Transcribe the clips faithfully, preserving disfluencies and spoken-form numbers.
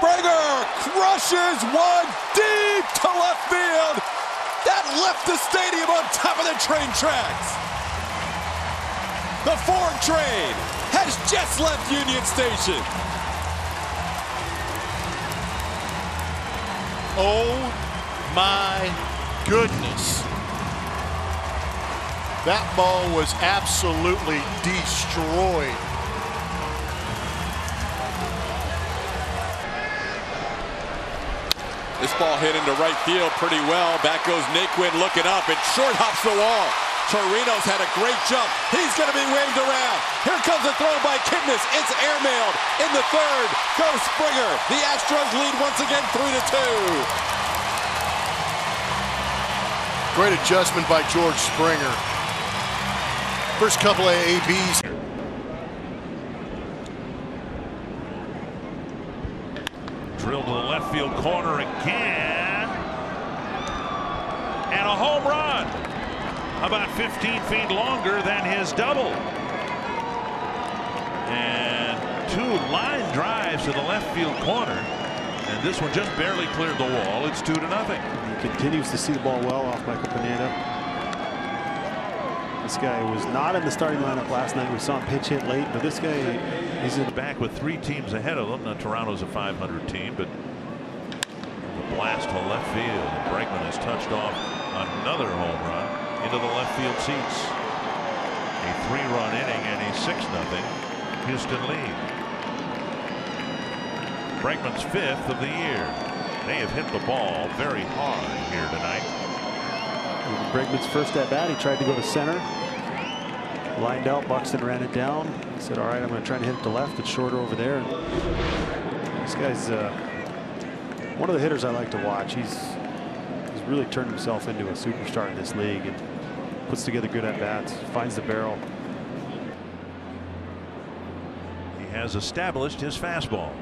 Springer crushes one deep to left field. That left the stadium on top of the train tracks. The Ford train has just left Union Station. Oh my goodness. That ball was absolutely destroyed. This ball hit into right field pretty well. Back goes Naquin looking up and short hops the wall. Torinos had a great jump. He's going to be waved around. Here comes a throw by Kidness. It's airmailed. In the third goes Springer. The Astros lead once again three to two. Great adjustment by George Springer. First couple of A Bs. Drill to the left field corner again. And a home run. About fifteen feet longer than his double. And two line drives to the left field corner. And this one just barely cleared the wall. It's two to nothing. He continues to see the ball well off Michael Pineda. This guy was not in the starting lineup last night. We saw him pitch hit late, but this guy. He's in back with three teams ahead of them. Now Toronto's a five hundred team, but the blast to left field. Bregman has touched off another home run into the left field seats. A three-run inning and a six nothing Houston lead. Bregman's fifth of the year. They have hit the ball very hard here tonight. Bregman's first at bat. He tried to go to center. Lined out, Buxton ran it down. He said, all right, I'm going to try to hit it to left. It's shorter over there. And this guy's uh, one of the hitters I like to watch. He's, he's really turned himself into a superstar in this league and puts together good at-bats, finds the barrel. He has established his fastball.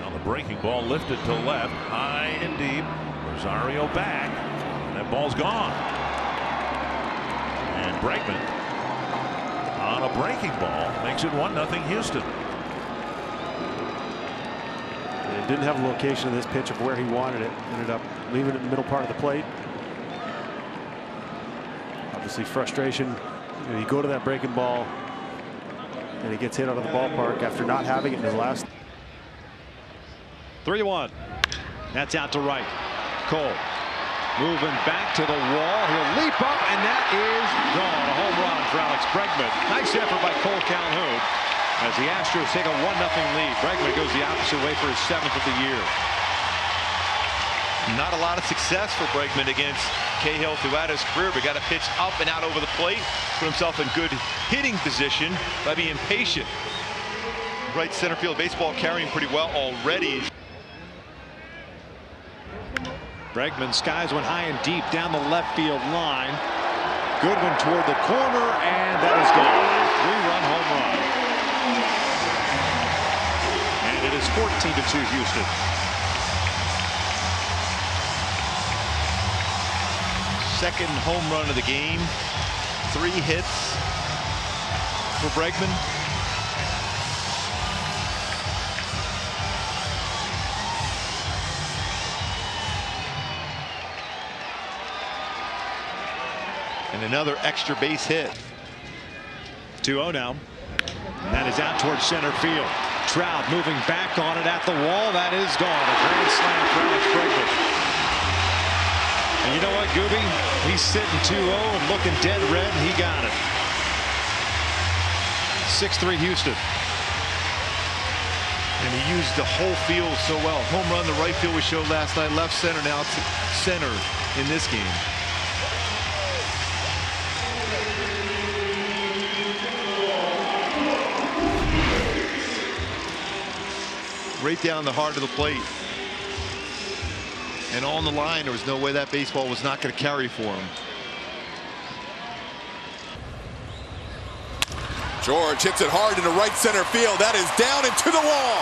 Now the breaking ball lifted to left, high and deep. Rosario back. And that ball's gone. And Bregman on a breaking ball makes it one nothing Houston. And it didn't have a location of this pitch of where he wanted it. Ended up leaving it in the middle part of the plate. Obviously frustration. You know, you go to that breaking ball and he gets hit out of the ballpark after not having it in his last. three one. That's out to right. Cole moving back to the wall. He'll leap up, and that is gone. A home run for Alex Bregman. Nice effort by Cole Calhoun as the Astros take a one nothing lead. Bregman goes the opposite way for his seventh of the year. Not a lot of success for Bregman against Cahill throughout his career, but got a pitch up and out over the plate. Put himself in good hitting position by being patient. Right center field baseball carrying pretty well already. Bregman skies one high and deep down the left field line. Goodwin toward the corner, and that is gone. Three-run home run. And it is fourteen to two Houston. Second home run of the game. Three hits for Bregman. And another extra base hit. two oh now. And that is out towards center field. Trout moving back on it at the wall. That is gone. A grand slam for Alex Bregman. And you know what, Gooby? He's sitting two oh and looking dead red. He got it. six three Houston. And he used the whole field so well. Home run, the right field we showed last night. Left center, now to center in this game. Right down the heart of the plate. And on the line, there was no way that baseball was not going to carry for him. George hits it hard into right center field. That is down and to the wall.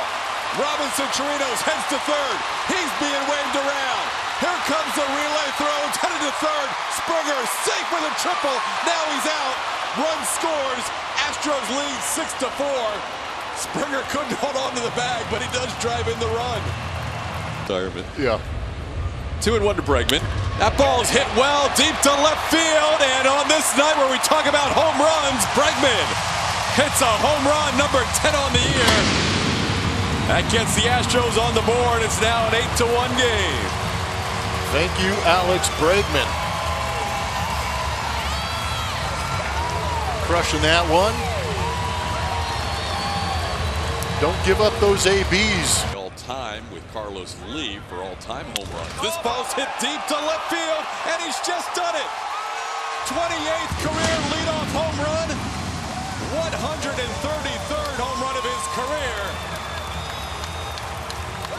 Robinson Torinos heads to third. He's being waved around. Here comes the relay throw. It's headed to third. Springer safe with a triple. Now he's out. Run scores. Astros lead six to four. Springer couldn't hold on to the bag, but he does drive in the run. retirement. Yeah. Two and one to Bregman. That ball's hit well deep to left field. And on this night where we talk about home runs, Bregman hits a home run, number ten on the year. That gets the Astros on the board. It's now an eight to one game. Thank you, Alex Bregman. Crushing that one. Don't give up those A Bs. All time with Carlos Lee for all-time home runs. This ball's hit deep to left field, and he's just done it. twenty-eighth career leadoff home run. one hundred thirty-third home run of his career.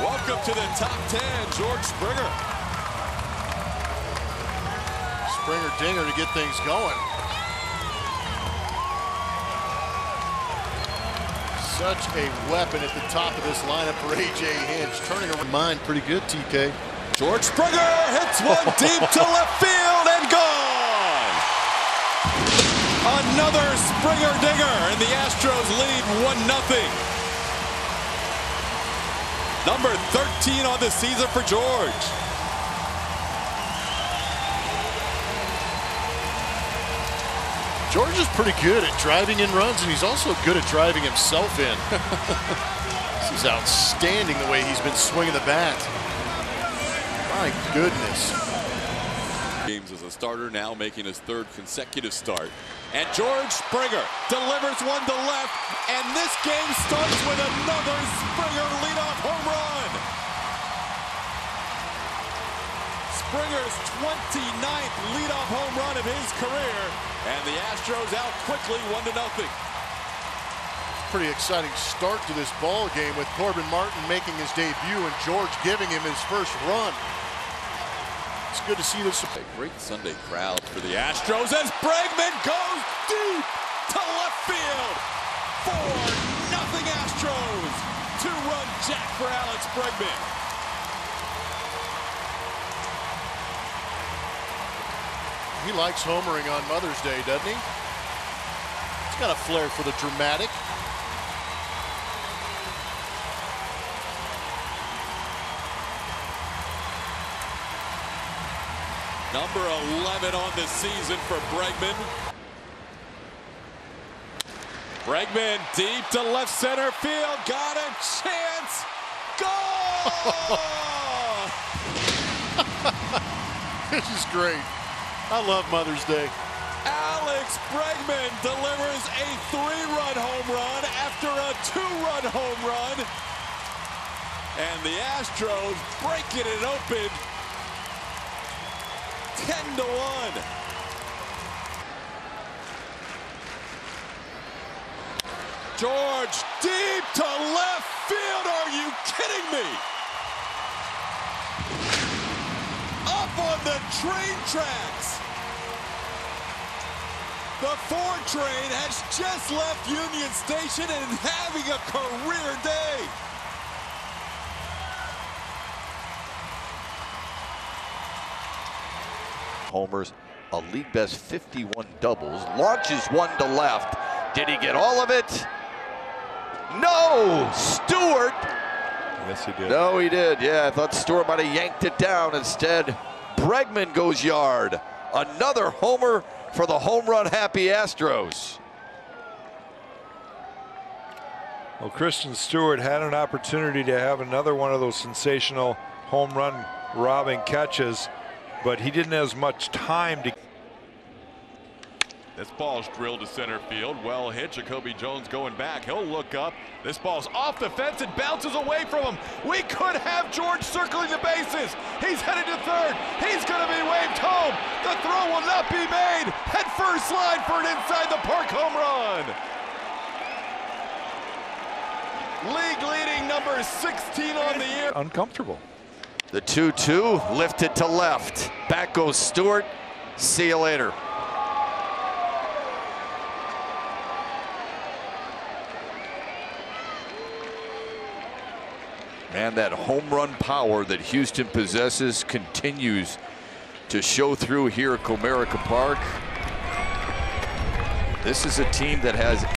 Welcome to the top ten, George Springer. Springer dinger to get things going. Such a weapon at the top of this lineup for A J. Hinch. Turning around mine pretty good, T K. George Springer hits one deep to left field and gone. Another Springer dinger, and the Astros lead one nothing. Number thirteen on the season for George. George is pretty good at driving in runs, and he's also good at driving himself in. This is outstanding the way he's been swinging the bat. My goodness. James is a starter now, making his third consecutive start. And George Springer delivers one to left, and this game starts with another Springer leadoff home run. Springer's twenty-ninth leadoff home run of his career, and the Astros out quickly one to nothing. Pretty exciting start to this ball game with Corbin Martin making his debut and George giving him his first run. It's good to see this. A great Sunday crowd for the Astros as Bregman goes deep to left field. Four nothing Astros. Two-run jack for Alex Bregman. He likes homering on Mother's Day, doesn't he? He's got a flair for the dramatic. Number eleven on the season for Bregman. Bregman deep to left center field. Got a chance. Goal! This is great. I love Mother's Day. Alex Bregman delivers a three-run home run after a two-run home run. And the Astros breaking it open. ten to one. George deep to left field. Are you kidding me? On the train tracks. The Ford train has just left Union Station and is having a career day. Homers, a league best fifty-one doubles, launches one to left. Did he get all of it? No, Stewart. Yes, he did. No, he did. Yeah, I thought Stewart might have yanked it down instead. Bregman goes yard. Another homer for the home run happy Astros. Well, Christian Stewart had an opportunity to have another one of those sensational home run robbing catches, but he didn't have as much time to. This ball's drilled to center field. Well hit. Jacoby Jones going back. He'll look up. This ball's off the fence and bounces away from him. We could have George circling the bases. He's headed to third. He's going to be waved home. The throw will not be made. Head first slide for an inside the park home run. League leading number sixteen on the year. Uncomfortable. The two two lifted to left. Back goes Stewart. See you later. And that home run power that Houston possesses continues to show through here at Comerica Park. This is a team that has